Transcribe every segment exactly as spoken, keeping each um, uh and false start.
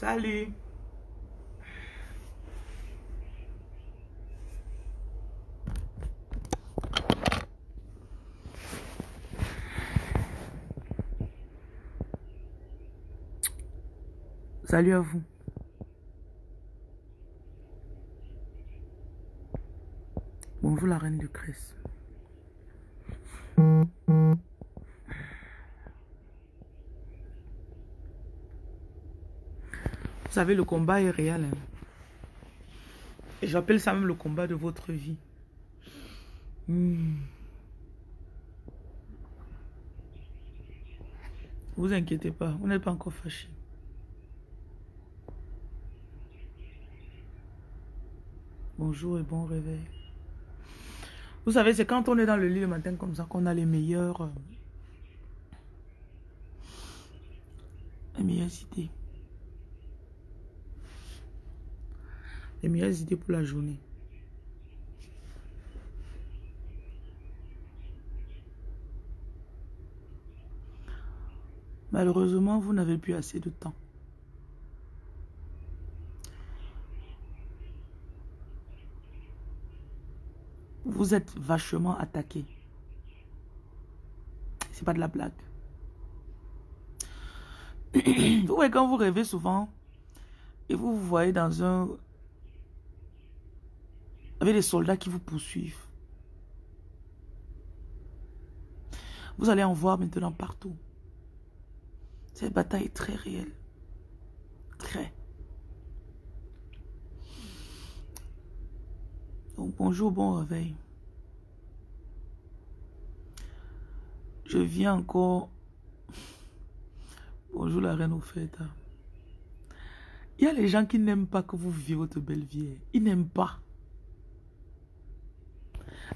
Salut. Salut à vous. Bonjour la reine de Grèce. Vous savez, le combat est réel. Hein. Et j'appelle ça même le combat de votre vie. Hmm. Vous inquiétez pas, on n'est pas encore fâchés. Bonjour et bon réveil. Vous savez, c'est quand on est dans le lit le matin comme ça qu'on a les meilleures, les meilleures idées. Les meilleures idées pour la journée. Malheureusement, vous n'avez plus assez de temps. Vous êtes vachement attaqué. C'est pas de la blague. Vous voyez, quand vous rêvez souvent et vous vous voyez dans un... avec des soldats qui vous poursuivent. Vous allez en voir maintenant partout. Cette bataille est très réelle. Très. Donc bonjour, bon réveil. Je viens encore. Bonjour la reine au fait. Il y a les gens qui n'aiment pas que vous viviez votre belle vie. Ils n'aiment pas.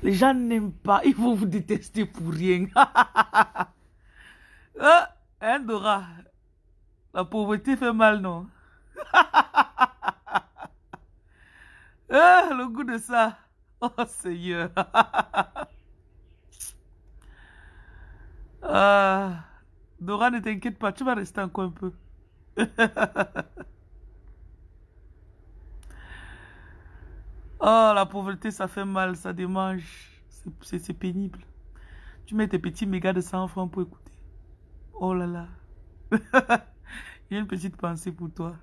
Les gens n'aiment pas. Ils vont vous détester pour rien. euh, hein, Dora? La pauvreté fait mal, non? euh, le goût de ça. Oh, Seigneur. euh, Dora, ne t'inquiète pas. Tu vas rester encore un peu. Oh, la pauvreté, ça fait mal, ça démange. C'est pénible. Tu mets tes petits mégas de cent francs pour écouter. Oh là là. Il y a une petite pensée pour toi.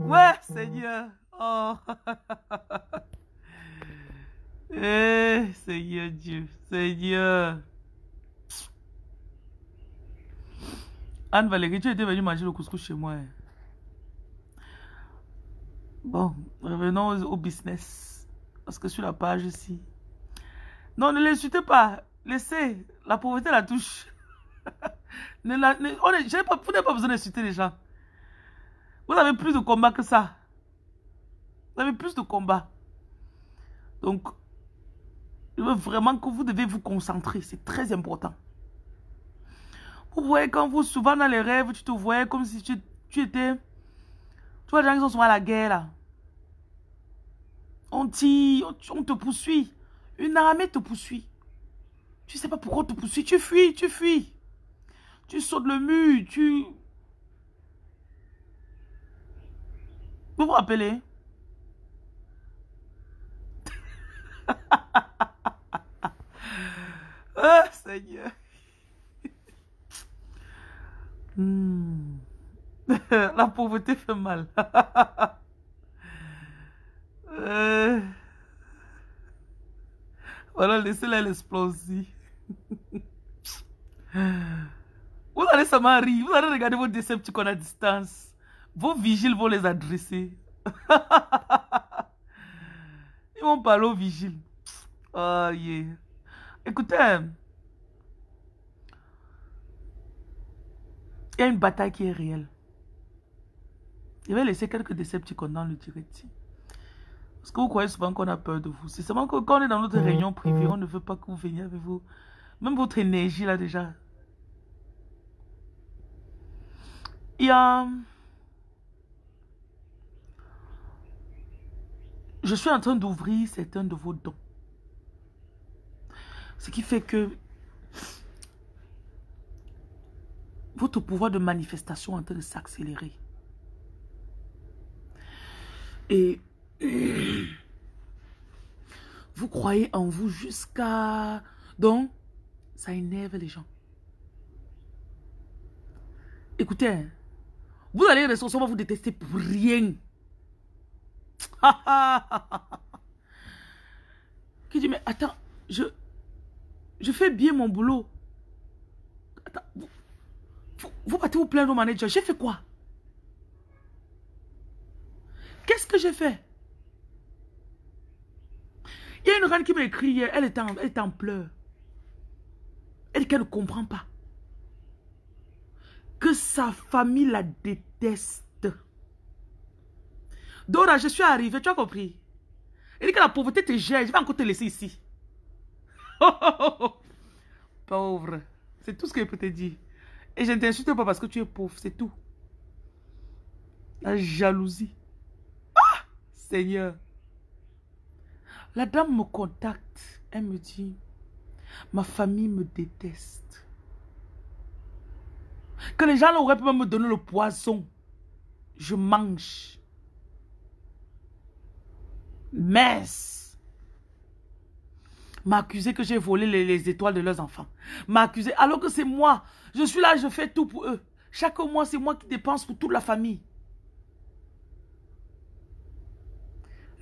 Ouais, Seigneur. Oh. Eh, Seigneur Dieu. Seigneur. Anne-Valérie, tu étais venue manger le couscous chez moi. Hein. Bon, revenons au business. Parce que sur la page ici. Non, ne l'insultez pas. Laissez. La pauvreté la touche. ne la, ne, on est, pas, vous n'avez pas besoin d'insulter les gens. Vous avez plus de combats que ça. Vous avez plus de combats. Donc, je veux vraiment que vous devez vous concentrer. C'est très important. Vous voyez, quand vous, souvent dans les rêves, tu te voyais comme si tu, tu étais... Tu vois, les gens qui sont souvent à la guerre, là. On, on, on te poursuit. Une armée te poursuit. Tu sais pas pourquoi on te poursuit. Tu fuis, tu fuis. Tu sautes le mur, tu... Vous vous rappelez? Oh, Seigneur. hmm. La pauvreté fait mal. euh... Voilà, laissez-la, elle explose. Vous allez seulement rire. Vous allez regarder vos Decepticons à distance. Vos vigiles vont les adresser. Ils vont parler aux vigiles. Oh, yeah. Écoutez, il y a une bataille qui est réelle. Je vais laisser quelques Decepticons dans le direct. Parce que vous croyez souvent qu'on a peur de vous. C'est seulement que quand on est dans notre réunion privée, on ne veut pas que vous veniez avec vous. Même votre énergie là déjà. Il y a... Je suis en train d'ouvrir certains de vos dons. Ce qui fait que votre pouvoir de manifestation est en train de s'accélérer. Et vous croyez en vous jusqu'à... Donc, ça énerve les gens. Écoutez, vous allez ressentir, on va vous détester pour rien. Qui dit, mais attends, je, je fais bien mon boulot. Attends, vous, vous, vous partez vous plaindre au manager. J'ai fait quoi? Qu'est-ce que j'ai fait? Il y a une reine qui m'a écrit hier, elle est en, elle est en pleurs. Elle dit qu'elle ne comprend pas. Que sa famille la déteste. Dora, je suis arrivée, tu as compris? Elle dit que la pauvreté te gère, je vais encore te laisser ici. Oh, oh, oh, oh. Pauvre, c'est tout ce qu'elle peut te dire. Et je ne t'insulte pas parce que tu es pauvre, c'est tout. La jalousie. Ah, Seigneur. La dame me contacte, elle me dit, ma famille me déteste. Que les gens auraient pu me donner le poison. Je mange. Mais m'accuser que j'ai volé les, les étoiles de leurs enfants. M'accuser, alors que c'est moi. Je suis là, je fais tout pour eux. Chaque mois, c'est moi qui dépense pour toute la famille.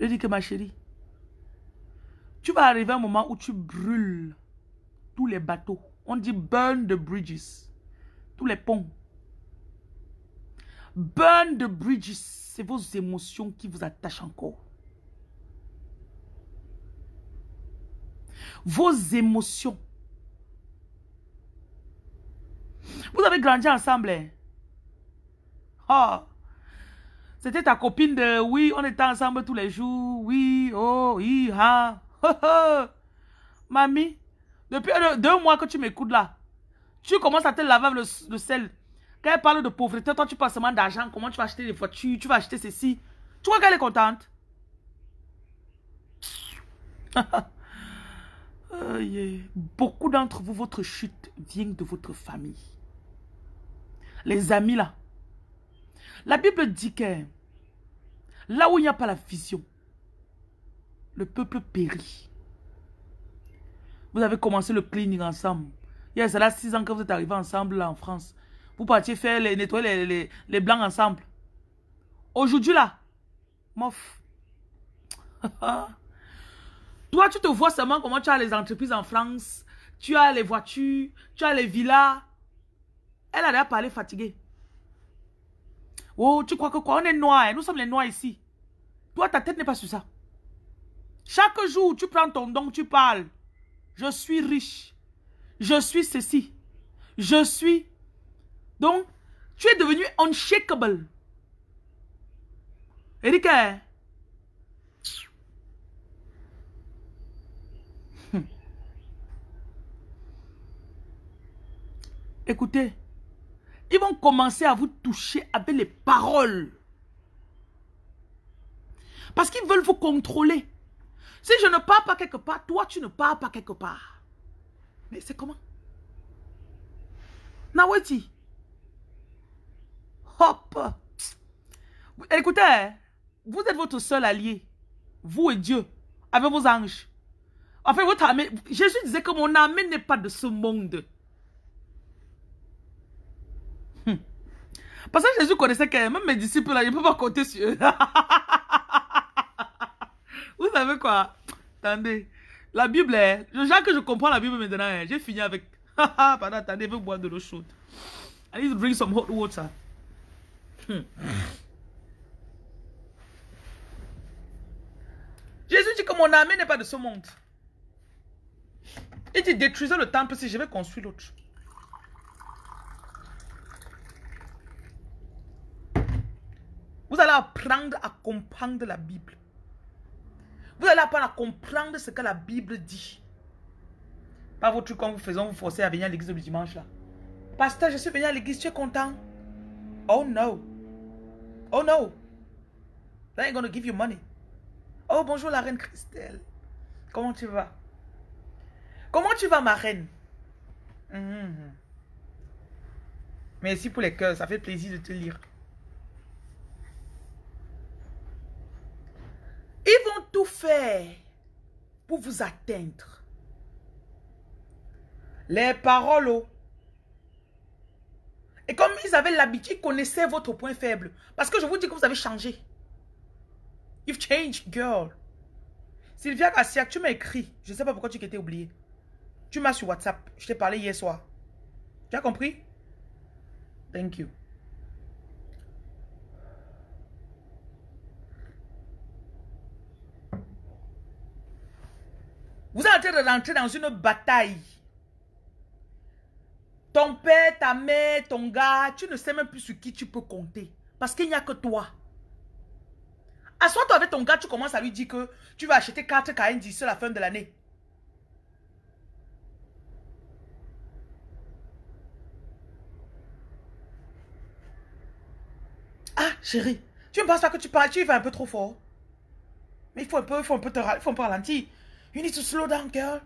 Je dis que ma chérie, tu vas arriver à un moment où tu brûles tous les bateaux. On dit burn the bridges. Tous les ponts. Burn the bridges. C'est vos émotions qui vous attachent encore. Vos émotions. Vous avez grandi ensemble. Hein? Oh. C'était ta copine de... Oui, on était ensemble tous les jours. Oui, oh, oui, ha. Oh, oh. Mamie, depuis deux mois que tu m'écoutes là, tu commences à te laver le, le sel. Quand elle parle de pauvreté, toi tu parles seulement d'argent. Comment tu vas acheter des voitures, tu vas acheter ceci. Tu vois qu'elle est contente. Oh, yeah. Beaucoup d'entre vous, votre chute vient de votre famille. Les amis là. La Bible dit que là où il n'y a pas la vision, le peuple périt. Vous avez commencé le cleaning ensemble. Il y a cela six ans que vous êtes arrivés ensemble là en France. Vous partiez faire les, nettoyer les, les, les blancs ensemble. Aujourd'hui là, mof. Toi, tu te vois seulement comment tu as les entreprises en France. Tu as les voitures, tu as les villas. Elle a l'air parler fatiguée. Oh, tu crois que quoi? On est noirs, nous sommes les noirs ici. Toi, ta tête n'est pas sur ça. Chaque jour, tu prends ton don, tu parles. Je suis riche. Je suis ceci. Je suis... Donc, tu es devenu unshakable. Erika. Hum. Écoutez, ils vont commencer à vous toucher avec les paroles. Parce qu'ils veulent vous contrôler. Si je ne pars pas quelque part, toi, tu ne pars pas quelque part. Mais c'est comment? Nawati. Hop. Écoutez, vous êtes votre seul allié. Vous et Dieu, avec vos anges. Enfin, votre armée. Jésus disait que mon armée n'est pas de ce monde. Hum. Parce que Jésus connaissait quand même mes disciples, là, je ne peux pas compter sur eux. Vous savez quoi? Attendez. La Bible, je genre que je comprends la Bible maintenant. Hein. J'ai fini avec... Pardon, attendez, je veux boire de l'eau chaude. I need to drink some hot water. Hmm. Jésus dit que mon âme n'est pas de ce monde. Il dit détruisez le temple si je vais construire l'autre. Vous allez apprendre à comprendre la Bible. Vous allez apprendre à comprendre ce que la Bible dit. Pas vos trucs quand vous faisons, vous forcez à venir à l'église le dimanche là. Pasteur, je suis venu à l'église, tu es content? Oh no. Oh no. They ain't gonna give you money. Oh bonjour la reine Christelle. Comment tu vas? Comment tu vas ma reine? Mm-hmm. Merci pour les cœurs, ça fait plaisir de te lire. Ils vont tout faire pour vous atteindre. Les paroles. Oh. Et comme ils avaient l'habitude, ils connaissaient votre point faible. Parce que je vous dis que vous avez changé. You've changed, girl. Sylvia Cassiak, tu m'as écrit. Je ne sais pas pourquoi tu t'étais oubliée. Tu m'as sur WhatsApp. Je t'ai parlé hier soir. Tu as compris? Thank you. Vous êtes en train de rentrer dans une bataille. Ton père, ta mère, ton gars, tu ne sais même plus sur qui tu peux compter. Parce qu'il n'y a que toi. Assois-toi avec ton gars, tu commences à lui dire que tu vas acheter quatre K N d'ici la fin de l'année. Ah, chérie, tu ne penses pas que tu parles, tu y vas un peu trop fort. Mais il faut un peu, il faut un peu, te, il faut un peu ralentir. You need to slow down, girl.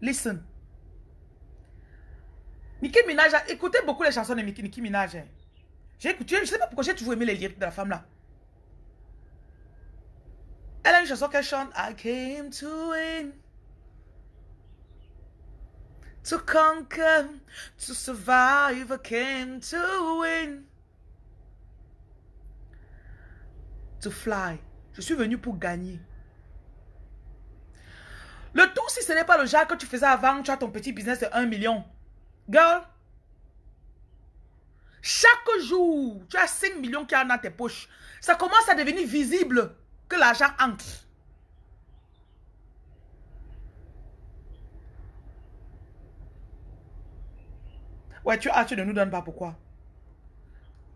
Listen. Nicki Minaj, écoutez beaucoup les chansons de Nicki Minaj. J'ai écouté, je ne sais pas pourquoi j'ai toujours aimé les lyrics de la femme là. Elle a une chanson qu'elle chante. I came to win, to conquer, to survive, I came to win, to fly. Je suis venu pour gagner. Le tout, si ce n'est pas le genre que tu faisais avant, tu as ton petit business de un million. Girl, chaque jour, tu as cinq millions qui rentrent dans tes poches. Ça commence à devenir visible que l'argent entre. Ouais, tu as, tu ne nous donnes pas pourquoi.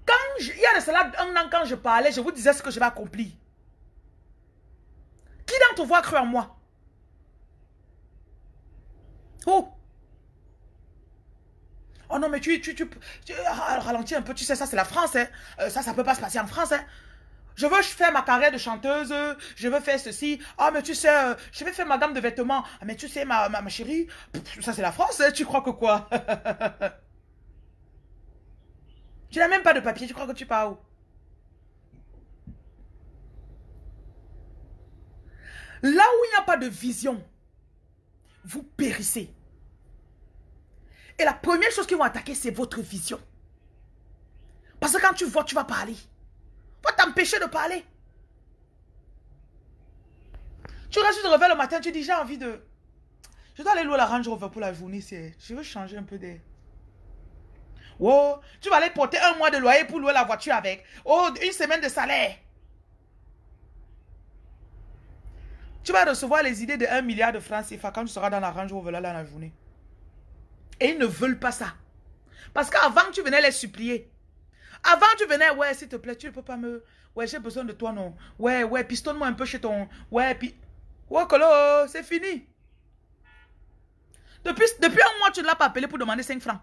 Quand je, il y a de cela un an, quand je parlais, je vous disais ce que je vais accomplir. Qui d'entre vous a cru en moi? Oh! Oh non, mais tu, tu, tu, tu ralentis un peu, tu sais, ça c'est la France, hein. Euh, ça, ça peut pas se passer en France, hein. Je veux faire ma carrière de chanteuse, je veux faire ceci. Ah, oh, mais tu sais, je vais faire ma gamme de vêtements. Ah, mais tu sais, ma, ma, ma chérie, ça c'est la France, hein. Tu crois que quoi? Tu n'as même pas de papier, tu crois que tu pars où? Là où il n'y a pas de vision, vous périssez. Et la première chose qu'ils vont attaquer, c'est votre vision. Parce que quand tu vois, tu vas parler. Faut t'empêcher de parler. Tu restes, tu te réveilles le matin, tu dis, j'ai envie de... Je dois aller louer la Range Rover pour la journée. Je veux changer un peu d'air. Oh, tu vas aller porter un mois de loyer pour louer la voiture avec. Oh, une semaine de salaire. Tu vas recevoir les idées de un milliard de francs C F A quand tu seras dans la Range Rover là, là, la journée. Et ils ne veulent pas ça. Parce qu'avant, tu venais les supplier. Avant, tu venais, ouais, s'il te plaît, tu ne peux pas me... Ouais, j'ai besoin de toi, non. Ouais, ouais, pistonne-moi un peu chez ton... Ouais, puis... Ouais, colo, c'est fini. Depuis, depuis un mois, tu ne l'as pas appelé pour demander cinq francs.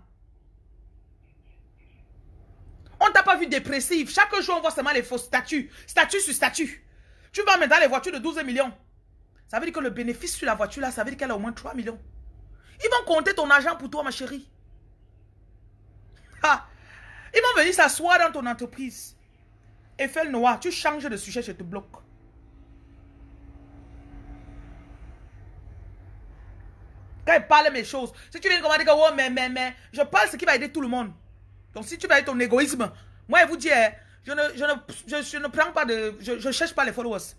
On ne t'a pas vu dépressive. Chaque jour, on voit seulement les fausses statuts. Statut sur statut. Tu vas mettre dans les voitures de douze millions. Ça veut dire que le bénéfice sur la voiture, là, ça veut dire qu'elle a au moins trois millions. Ils vont compter ton argent pour toi, ma chérie. Ah, ils vont venir s'asseoir dans ton entreprise. Eiffel Noir, tu changes de sujet, je te bloque. Quand ils parlent mes choses, si tu viens comment dire que, oh, mais, mais, mais, je parle ce qui va aider tout le monde. Donc, si tu vas aider ton égoïsme, moi, je vous dis, je ne, je ne, je, je ne prends pas de, je, je cherche pas les followers.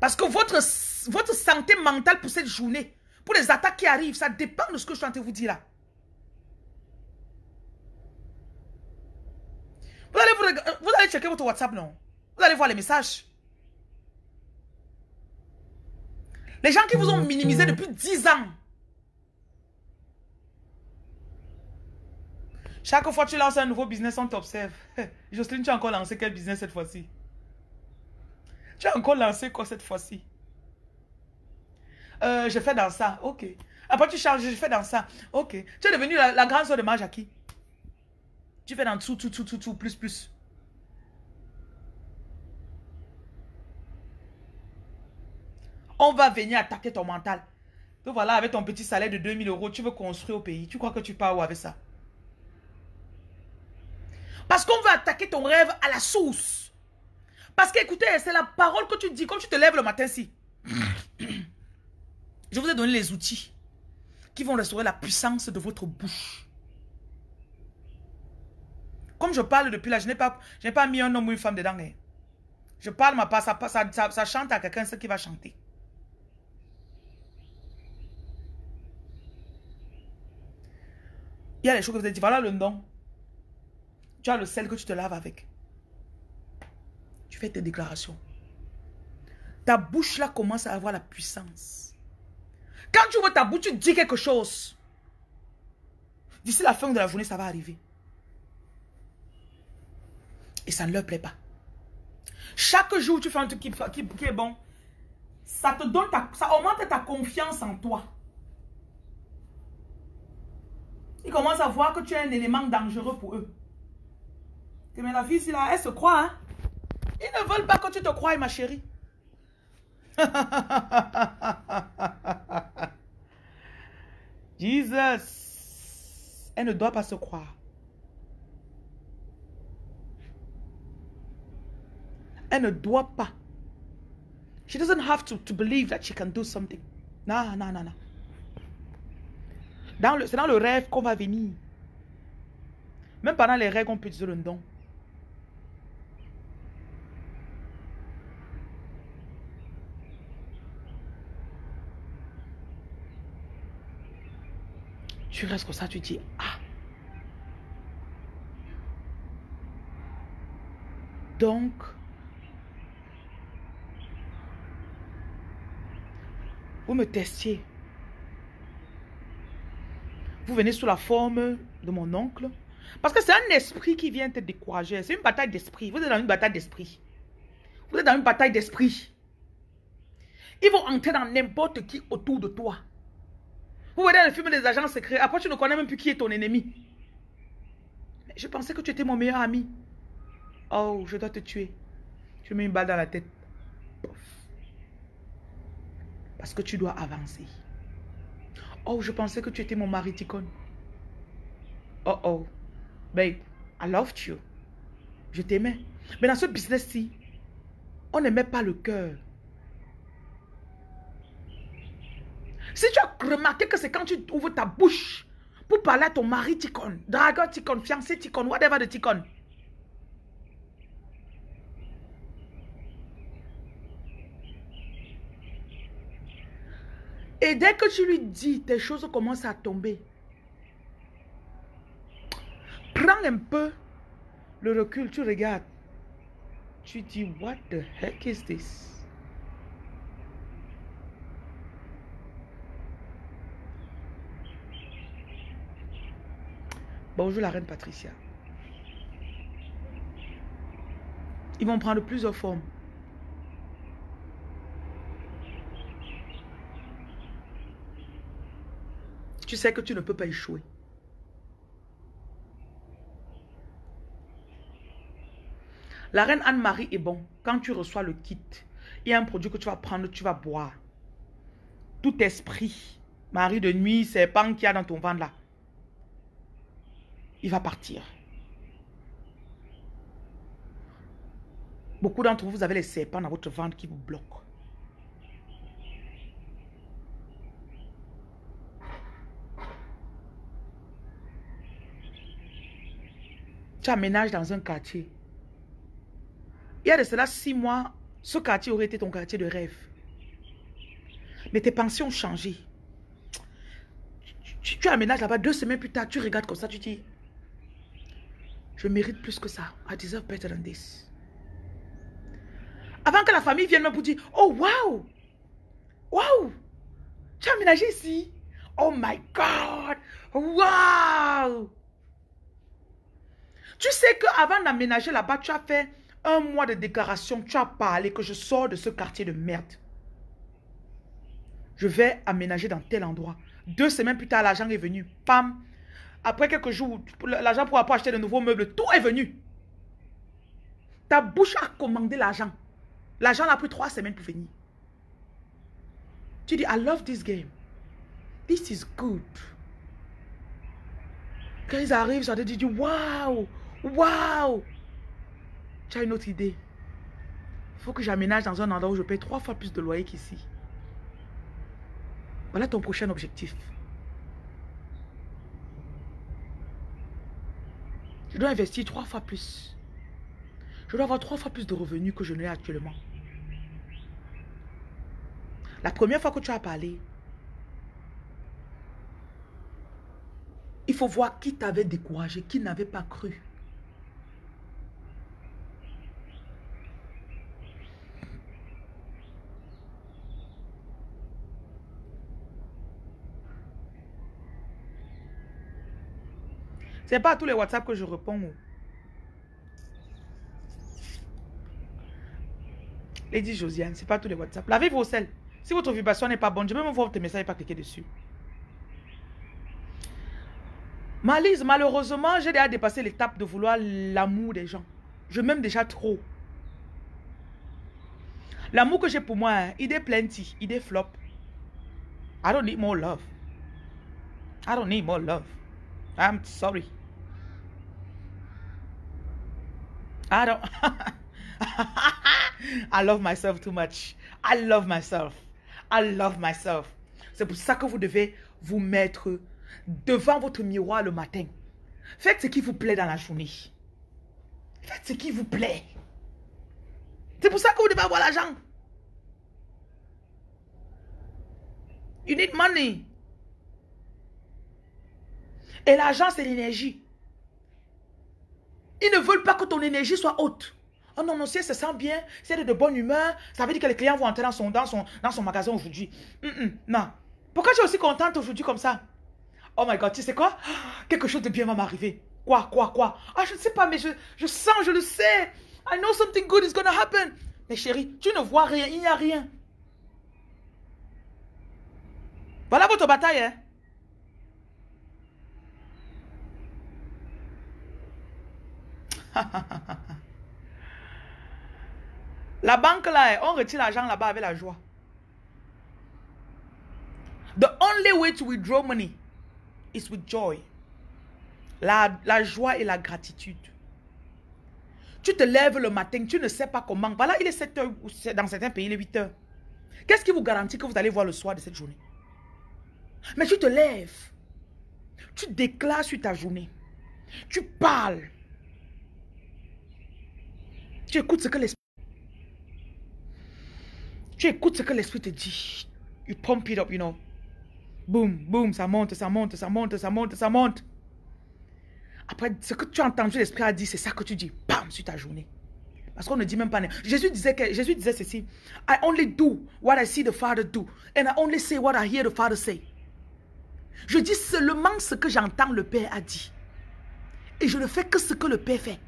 Parce que votre, votre santé mentale pour cette journée, pour les attaques qui arrivent, ça dépend de ce que je suis en train de vous dire là. Vous allez, vous, vous allez checker votre WhatsApp, non? Vous allez voir les messages. Les gens qui vous ont minimisé depuis dix ans. Chaque fois que tu lances un nouveau business, on t'observe. Jocelyne, tu as encore lancé quel business cette fois-ci? Tu as encore lancé quoi cette fois-ci? euh, Je fais dans ça, ok. Après tu changes, je fais dans ça, ok. Tu es devenue la, la grande soeur de Majaki. Tu fais dans tout, tout, tout, tout, tout, plus, plus. On va venir attaquer ton mental. Donc voilà, avec ton petit salaire de deux mille euros, tu veux construire au pays. Tu crois que tu pars où avec ça? Parce qu'on veut attaquer ton rêve à la source. Parce que, écoutez, c'est la parole que tu dis quand tu te lèves le matin-ci. Je vous ai donné les outils qui vont restaurer la puissance de votre bouche. Comme je parle depuis là, je n'ai pas, je n'ai pas mis un homme ou une femme dedans. Hein. Je parle, ma part, ça, ça, ça, ça chante à quelqu'un, ce qui va chanter. Il y a les choses que vous avez dit, voilà le nom. Tu as le sel que tu te laves avec. Tu fais tes déclarations. Ta bouche là commence à avoir la puissance. Quand tu ouvres ta bouche, tu dis quelque chose. D'ici la fin de la journée, ça va arriver. Et ça ne leur plaît pas. Chaque jour, tu fais un truc qui, qui, qui est bon. Ça te donne ta, ça augmente ta confiance en toi. Ils commencent à voir que tu es un élément dangereux pour eux. Que mais la fille, si là, elle se croit. Hein? Ils ne veulent pas que tu te croies, ma chérie. Jesus. Elle ne doit pas se croire. Elle ne doit pas. She doesn't have to, to believe that she can do something. Non, non, non, non. C'est dans le rêve qu'on va venir. Même pendant les rêves, on peut dire le don. Tu restes comme ça, tu dis, ah. Donc, vous me testiez. Vous venez sous la forme de mon oncle. Parce que c'est un esprit qui vient te décourager. C'est une bataille d'esprit. Vous êtes dans une bataille d'esprit. Vous êtes dans une bataille d'esprit. Ils vont entrer dans n'importe qui autour de toi. Vous voyez le film des agents secrets. Après, tu ne connais même plus qui est ton ennemi. Mais je pensais que tu étais mon meilleur ami. Oh, je dois te tuer. Tu mets une balle dans la tête. Parce que tu dois avancer. Oh, je pensais que tu étais mon mari ticone. Oh, oh. Babe, I loved you. Je t'aimais. Mais dans ce business-ci, on n'aimait pas le cœur. Si tu as remarqué que c'est quand tu ouvres ta bouche pour parler à ton mari ticone, dragueur ticone, fiancé ticone, whatever de ticone. Et dès que tu lui dis, tes choses commencent à tomber. Prends un peu le recul, tu regardes. Tu dis, what the heck is this? Bonjour la reine Patricia. Ils vont prendre plusieurs formes. Tu sais que tu ne peux pas échouer. La reine Anne-Marie est bon. Quand tu reçois le kit, il y a un produit que tu vas prendre, tu vas boire. Tout esprit, mari de nuit, serpent qu'il y a dans ton ventre là, il va partir. Beaucoup d'entre vous, vous avez les serpents dans votre ventre qui vous bloquent. Tu aménages dans un quartier. Il y a de cela six mois, ce quartier aurait été ton quartier de rêve. Mais tes pensées ont changé. Tu, tu, tu aménages là-bas, deux semaines plus tard, tu regardes comme ça, tu dis, je mérite plus que ça. I deserve better than this. Avant que la famille vienne même pour dire, oh wow, wow, tu as aménagé ici. Oh my God, wow. Tu sais qu'avant d'aménager là-bas, tu as fait un mois de déclaration, tu as parlé que je sors de ce quartier de merde. Je vais aménager dans tel endroit. Deux semaines plus tard, l'agent est venu. Pam. Après quelques jours, l'agent pourra pas acheter de nouveaux meubles. Tout est venu. Ta bouche a commandé l'agent. L'agent a pris trois semaines pour venir. Tu dis, I love this game. this is good. Quand ils arrivent, j'entends dire, waouh, waouh. Tu as une autre idée. Il faut que j'aménage dans un endroit où je paye trois fois plus de loyer qu'ici. Voilà ton prochain objectif. Je dois investir trois fois plus. Je dois avoir trois fois plus de revenus que je n'ai actuellement. La première fois que tu as parlé, il faut voir qui t'avait découragé, qui n'avait pas cru. C'est pas à tous les WhatsApp que je réponds. Lady Josiane, c'est pas à tous les WhatsApp. Lavez vos selles. Si votre vibration n'est pas bonne, je vais même voir votre message et pas cliquer dessus. Malise, malheureusement, j'ai déjà dépassé l'étape de vouloir l'amour des gens. Je m'aime déjà trop. L'amour que j'ai pour moi, hein, il est plenty, il est flop. I don't need more love. I don't need more love. I'm sorry. I don't. I love myself too much. I love myself. I love myself. C'est pour ça que vous devez vous mettre devant votre miroir le matin. Faites ce qui vous plaît dans la journée. Faites ce qui vous plaît. C'est pour ça que vous devez avoir l'argent. You need money. Et l'argent, c'est l'énergie. Ils ne veulent pas que ton énergie soit haute. Oh non, non, si elle se sent bien, si elle est de bonne humeur, ça veut dire que les clients vont entrer dans son, dans son, dans son magasin aujourd'hui. Mm -mm, non. Pourquoi tu es aussi contente aujourd'hui comme ça? Oh my God, tu sais quoi? Quelque chose de bien va m'arriver. Quoi, quoi, quoi? Ah, je ne sais pas, mais je, je sens, je le sais. I know something good is gonna happen. Mais chérie, tu ne vois rien, il n'y a rien. Voilà votre bataille, hein? La banque là, on retire l'argent là-bas avec la joie. The only way to withdraw money is with joy. La, la joie et la gratitude. Tu te lèves le matin, tu ne sais pas comment. Voilà, il est sept heures, ou dans certains pays, il est huit heures. Qu'est-ce qui vous garantit que vous allez voir le soir de cette journée? Mais tu te lèves. Tu déclares sur ta journée. Tu parles. Tu écoutes ce que l'esprit. Tu écoutes ce que l'esprit te dit. You pump it up, you know. Boum, boum, ça monte, ça monte, ça monte, ça monte, ça monte. Après, ce que tu as entendu, l'esprit a dit, c'est ça que tu dis. Bam, sur ta journée. Parce qu'on ne dit même pas. Jésus disait, que, Jésus disait ceci. I only do what I see the Father do. And I only say what I hear the Father say. Je dis seulement ce que j'entends le Père a dit. Et je ne fais que ce que le Père fait.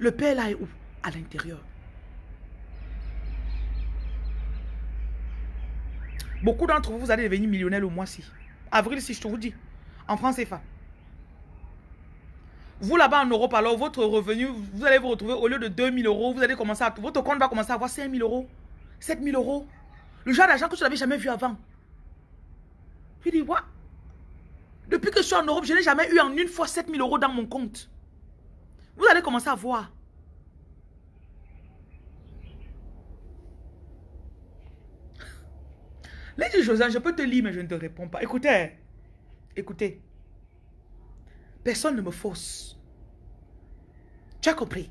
Le Père là est où? À l'intérieur. Beaucoup d'entre vous, vous allez devenir millionnaire au mois-ci. Avril, si je te vous dis. En France, c'est F A. Vous là-bas en Europe, alors votre revenu, vous allez vous retrouver au lieu de deux mille euros, vous allez commencer à... Votre compte va commencer à avoir cinq mille euros, sept mille euros. Le genre d'argent que tu n'avais jamais vu avant. Tu dis, what? Depuis que je suis en Europe, je n'ai jamais eu en une fois sept mille euros dans mon compte. Vous allez commencer à voir. Lady Josiane, je peux te lire, mais je ne te réponds pas. Écoutez, écoutez. Personne ne me force. Tu as compris?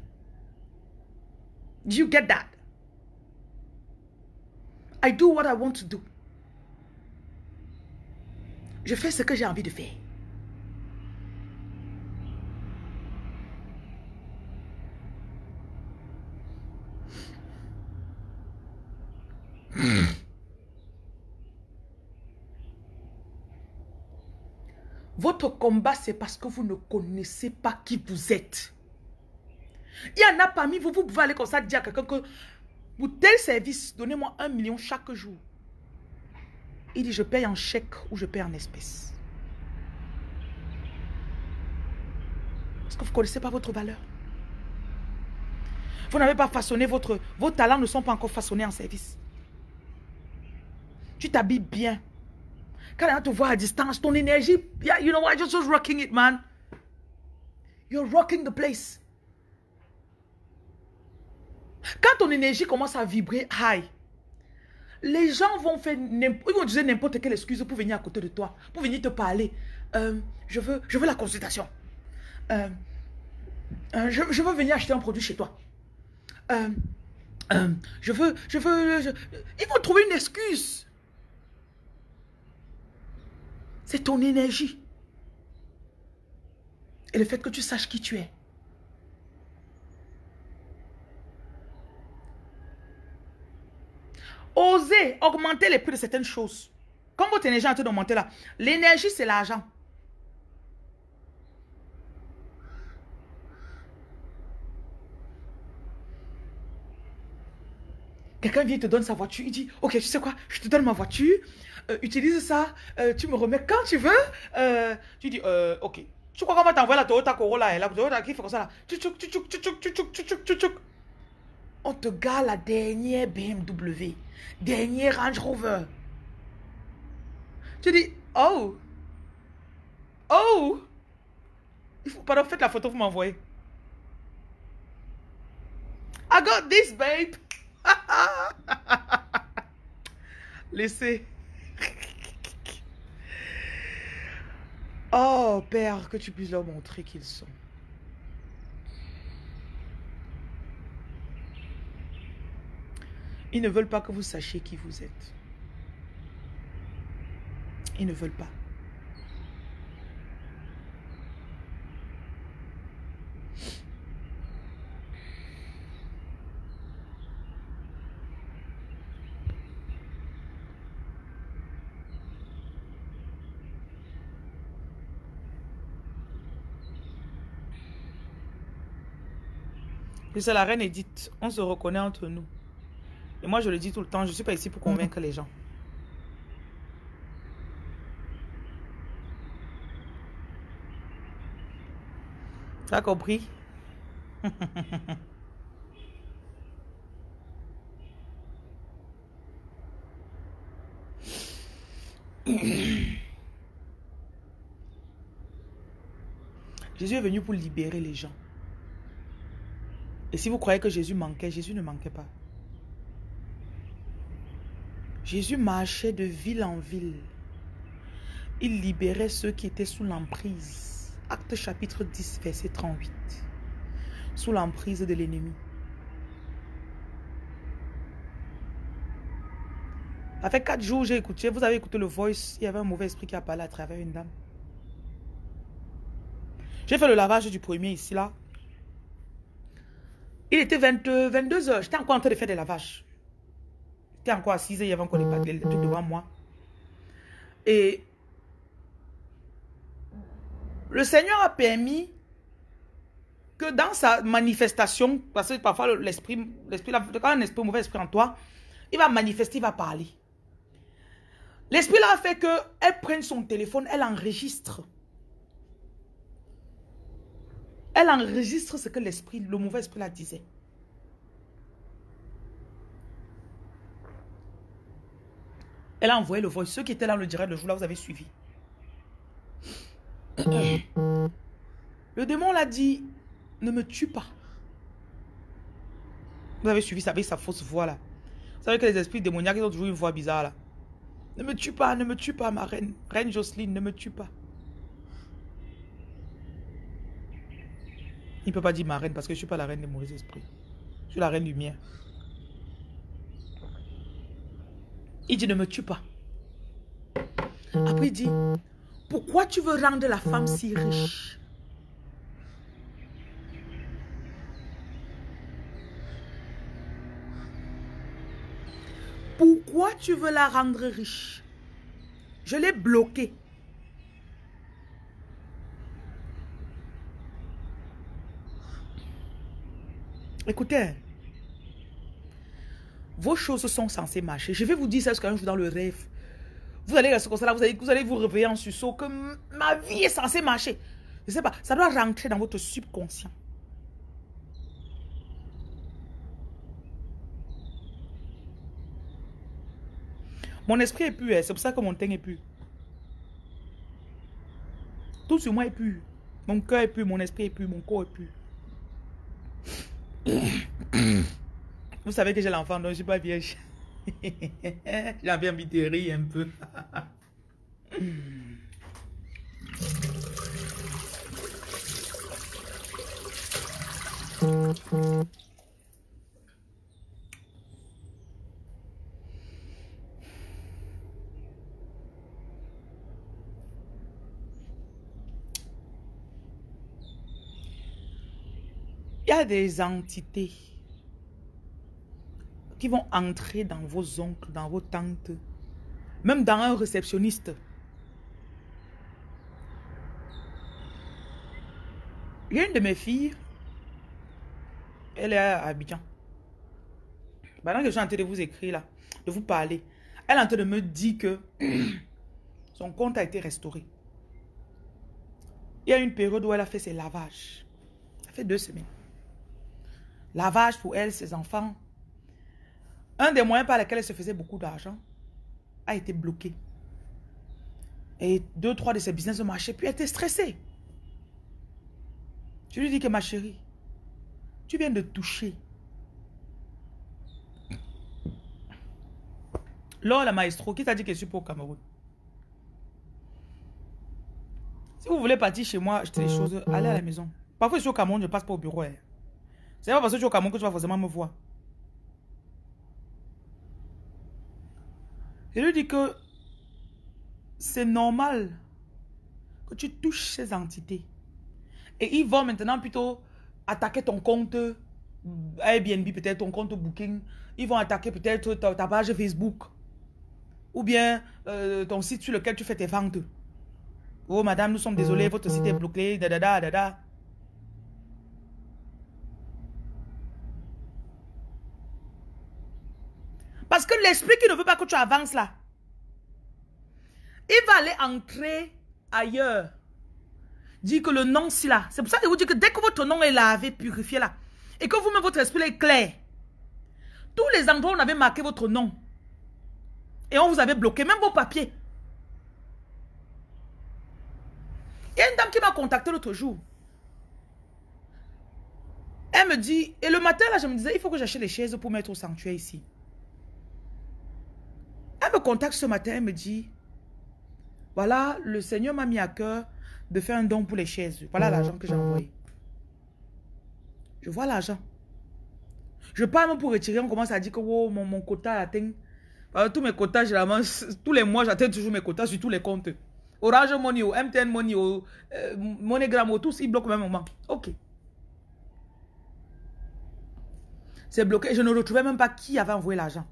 Do you get that? I do what I want to do. Je fais ce que j'ai envie de faire. Votre combat, c'est parce que vous ne connaissez pas qui vous êtes. Il y en a parmi vous, vous pouvez aller comme ça dire à quelqu'un que pour tel service, donnez-moi un million chaque jour. Il dit, je paye en chèque ou je paye en espèces. Parce que vous ne connaissez pas votre valeur. Vous n'avez pas façonné votre... Vos talents ne sont pas encore façonnés en service. Tu t'habilles bien. quand on te voit à distance, ton énergie, yeah, you know what, you're just rocking it, man. You're rocking the place. Quand ton énergie commence à vibrer high, les gens vont faire, ils vont dire n'importe quelle excuse pour venir à côté de toi, pour venir te parler. Euh, je veux, je veux la consultation. Euh, euh, je, je veux venir acheter un produit chez toi. Euh, euh, je veux, je veux, je... ils vont trouver une excuse. C'est ton énergie. Et le fait que tu saches qui tu es. Osez augmenter les prix de certaines choses. Comme votre énergie est en train d'augmenter là. L'énergie, c'est l'argent. Quelqu'un vient et te donne sa voiture. Il dit, ok, tu sais quoi, je te donne ma voiture. Euh, utilise ça. Euh, tu me remets quand tu veux. Euh, tu dis, euh, ok. Tu crois qu'on va t'envoyer la Toyota Corolla et la Toyota qui fait comme ça là. Tu tchouk, tu tchouk, tu tchouk, tu tchouk, tu tchouk, tu tchouk. On te gare la dernière B M W, dernier Range Rover. Tu dis, oh, oh, il faut pas faire la photo, vous m'envoyez. I got this, babe. Laissez. Oh, Père, que tu puisses leur montrer qu'ils sont. Ils ne veulent pas que vous sachiez qui vous êtes. Ils ne veulent pas. C'est la reine Edith. On se reconnaît entre nous. Et moi, je le dis tout le temps, je ne suis pas ici pour convaincre les gens. Tu as compris? Jésus est venu pour libérer les gens. Et si vous croyez que Jésus manquait, Jésus ne manquait pas. Jésus marchait de ville en ville. Il libérait ceux qui étaient sous l'emprise. Acte chapitre dix, verset trente-huit. Sous l'emprise de l'ennemi. Ça fait quatre jours, j'ai écouté. Vous avez écouté le voice. Il y avait un mauvais esprit qui a parlé à travers une dame. J'ai fait le lavage du premier ici, là. Il était vingt-deux heures. J'étais encore en train de faire des lavages. Encore à six heures, il y avait encore des trucs devant moi. Et le Seigneur a permis que dans sa manifestation, parce que parfois l'esprit, l'esprit, quand un esprit, mauvais esprit en toi, il va manifester, il va parler. L'esprit là a fait qu'elle prenne son téléphone, elle enregistre. Elle enregistre ce que l'esprit, le mauvais esprit là disait. Elle a envoyé le voice. Ceux qui étaient là, le direct, le jour-là, vous avez suivi. Le démon l'a dit, ne me tue pas. Vous avez suivi ça avec sa fausse voix, là. Vous savez que les esprits démoniaques, ils ont toujours une voix bizarre, là. Ne me tue pas, ne me tue pas, ma reine. Reine Jocelyne, ne me tue pas. Il ne peut pas dire ma reine, parce que je ne suis pas la reine des mauvais esprits. Je suis la reine lumière. Il dit, ne me tue pas. Après, il dit, pourquoi tu veux rendre la femme si riche? Pourquoi tu veux la rendre riche? Je l'ai bloquée. Écoutez. Vos choses sont censées marcher. Je vais vous dire ça parce qu'un jour dans le rêve, vous allez rester comme ça, vous allez, vous allez vous réveiller en sursaut que ma vie est censée marcher. Je ne sais pas, ça doit rentrer dans votre subconscient. Mon esprit est pur, c'est pour ça que mon teint est pur. Tout sur moi est pur. Mon cœur est pur, mon esprit est pur, mon corps est pur. Vous savez que j'ai l'enfant, donc je ne suis pas vierge. J'ai envie de rire un peu. Il y a des entités qui vont entrer dans vos oncles, dans vos tantes, même dans un réceptionniste. Il y a une de mes filles, elle est à Abidjan. Pendant que je suis en train de vous écrire là, de vous parler, elle est en train de me dire que son compte a été restauré. Il y a une période où elle a fait ses lavages. Ça fait deux semaines. Lavage pour elle, ses enfants. Un des moyens par lesquels elle se faisait beaucoup d'argent a été bloqué. Et deux, trois de ses business ont marché, puis elle était stressée. Je lui dis que ma chérie, tu viens de toucher l'or, la maestro, qui t'a dit que je suis pas au Cameroun. Si vous voulez partir chez moi, acheter les choses, allez à la maison. Parfois, je suis au Cameroun, je passe pas au bureau. Hein. C'est pas parce que je suis au Cameroun que tu vas forcément me voir. Je lui dis que c'est normal que tu touches ces entités. Et ils vont maintenant plutôt attaquer ton compte Airbnb, peut-être ton compte Booking. Ils vont attaquer peut-être ta, ta page Facebook. Ou bien euh, ton site sur lequel tu fais tes ventes. Oh madame, nous sommes désolés, votre site est bloqué, da da da da da. Parce que l'esprit qui ne veut pas que tu avances là, il va aller entrer ailleurs. Dit que le nom si là, c'est pour ça qu'il vous dit que dès que votre nom est lavé, purifié là, et que vous-même votre esprit est clair, tous les endroits où on avait marqué votre nom, et on vous avait bloqué, même vos papiers. Il y a une dame qui m'a contacté l'autre jour. Elle me dit, et le matin là, je me disais, il faut que j'achète les chaises pour mettre au sanctuaire ici. Elle me contacte ce matin, elle me dit, voilà, le Seigneur m'a mis à cœur de faire un don pour les chaises. Voilà l'argent que j'ai envoyé. Je vois l'argent. Je parle pour retirer, on commence à dire que wow, mon, mon quota atteint. Alors, tous mes quotas, généralement, tous les mois, j'atteins toujours mes quotas sur tous les comptes. Orange Money, ou M T N Money, ou euh, MoneyGram, ou tous, ils bloquent au même moment. Ok. C'est bloqué. Je ne retrouvais même pas qui avait envoyé l'argent.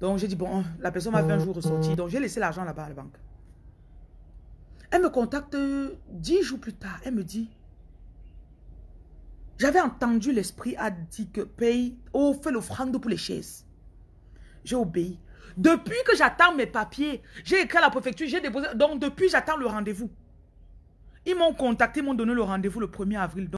Donc, j'ai dit, bon, la personne m'a fait un jour ressortir. Donc, j'ai laissé l'argent là-bas à la banque. Elle me contacte dix jours plus tard. Elle me dit, j'avais entendu l'esprit a dit que paye, oh, fais l'offrande pour les chaises. J'ai obéi. Depuis que j'attends mes papiers, j'ai écrit à la préfecture, j'ai déposé. Donc, depuis, j'attends le rendez-vous. Ils m'ont contacté, ils m'ont donné le rendez-vous le premier avril.